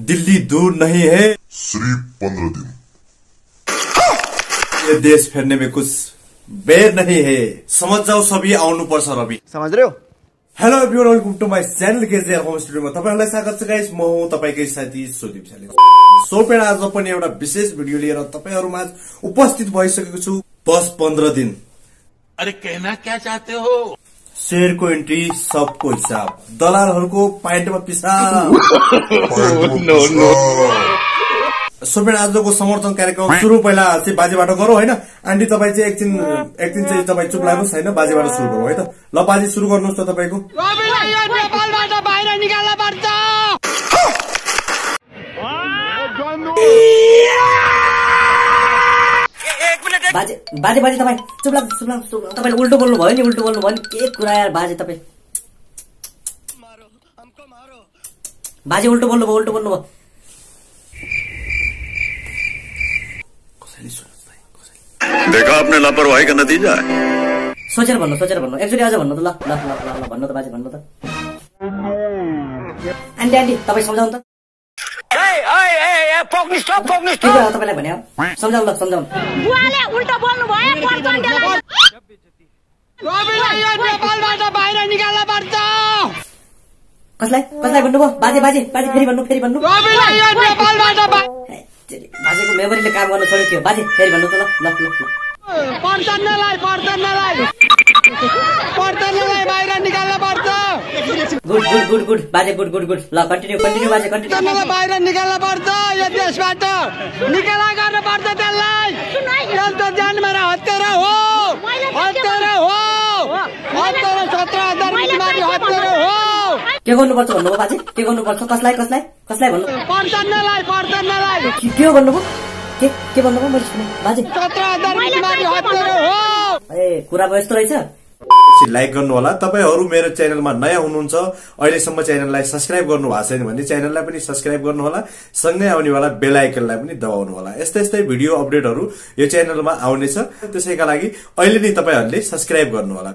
दिल्ली दूर नहीं है, सिर्फ 15 दिन। ये देश फेरने में कुछ बेर नहीं है, समझ जाओ। सभी आउनु पर्छ रवि, समझ रहे हो? Hello everyone, welcome to my channel KJ home स्टुडियोमा तपाईहरुलाई स्वागत छ गाइस। म हुँ तपाईकै साथी सुदीप स्लिन्चे। सो फ्रेन्ड, आज पनि एउटा विशेष भिडियो लिएर तपाईहरुमा उपस्थित भइसकेको छु। 10-15 दिन, अरे कहना क्या चाहते हो? शेर को एंट्री, सबको हिसाब, दलालहरुको पाइन्ट में पिसाब। सो फ्रेन्ड, आजको समर्थन कार्यक्रम सुरु पहिला चाहिँ बाजेबाट गरौ हैन? आन्टी तपाई चाहिँ एकछिन चाहिँ तपाई चुप लाग्नुस् हैन, बाजेबाट सुरु गरौ है त। ल बाजे, सुरु गर्नुस् त तपाईको। रबिलाई यो नेपालबाट बाहिर निकाल्न पर्छ। बाजे बाजे बाजे तपाई चुप लाग्नु। तपाईले उल्टो बोल्नु भयो नि। के कुरा यार बाजे, तपाई मारो, हमको मारो। बाजे उल्टो बोल्नु भयो। देखा आपने लापरवाही का नतीजा है। सोचेर भन्नु, एक्चुअली आज भन्नु त। ल भन्नु त बाजे, भन्नु त। आन्टी तपाई सम्झाउन त। ए पोक्नी स्टप। तपाईलाई भने सम्झाउन। बुवाले उल्टो बोल्नु भयो पर्चन्टेलाई। रबिलाई यो नेपालबाट बाहिर निकाल्न पर्छ। कसलाई भन्नु भयो? बाजे फेरि भन्नु। रबिलाई यो नेपालबाट बाहिर। बाजेको मेमोरीले काम गर्न छोडेको थियो। बाजे फेरि भन्नु त। ल पर्चन्टेलाई बाहिर निकाल्न पर्छ। गुड बाजे गुड। ल कन्टिन्यू बाजे, कन्टिन्यू। बाहिर निकाल्न पर्छ, यो देशबाट निकाला गर्न पर्छ त्यसलाई। यो त जान मेरो हत्यारा हो। 17,000 बिमारी हत्यारा हो। के गर्नुपर्छ भन्नुभयो बाजे? के गर्नुपर्छ? कसलाई भन्नु? पर्चन्टेलाई। के भन्नुभयो? के भन्नुभयो? मैले सुने बाजे 17,000 बिमारी हत्यारा हो। ए कुरा भयो यस्तो रहेछ। लाइक गर्नु होला। तपाईहरु मेरो च्यानलमा नयाँ हुनुहुन्छ, अहिलेसम्म च्यानललाई सब्स्क्राइब गर्नु भएको छैन भने च्यानललाई पनि सब्स्क्राइब गर्नु होला, सँगै आउनेवाला बेल आइकनलाई पनि दबाउनु होला। यस्तै भिडियो अपडेटहरु यो च्यानलमा आउनेछ, त्यसैका लागि अहिले नै तपाईहरुले सब्स्क्राइब गर्नु होला।